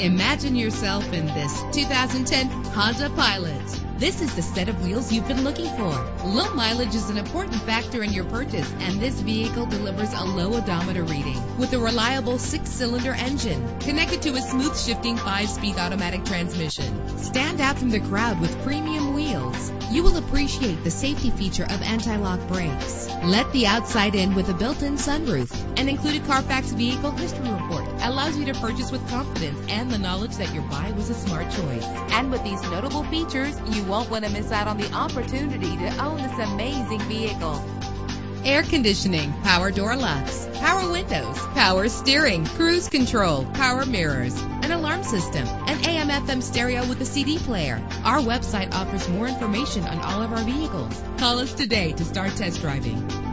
Imagine yourself in this 2010 Honda Pilot. This is the set of wheels you've been looking for. Low mileage is an important factor in your purchase, and this vehicle delivers a low odometer reading. With a reliable 6-cylinder engine connected to a smooth shifting 5-speed automatic transmission, stand out from the crowd with premium wheels. You will appreciate the safety feature of anti-lock brakes. Let the outside in with a built-in sunroof. An included Carfax Vehicle History Report allows you to purchase with confidence and the knowledge that your buy was a smart choice. And with these notable features, you won't want to miss out on the opportunity to own this amazing vehicle. Air conditioning, power door locks, power windows, power steering, cruise control, power mirrors, an alarm system, an AM/FM stereo with a CD player. Our website offers more information on all of our vehicles. Call us today to start test driving.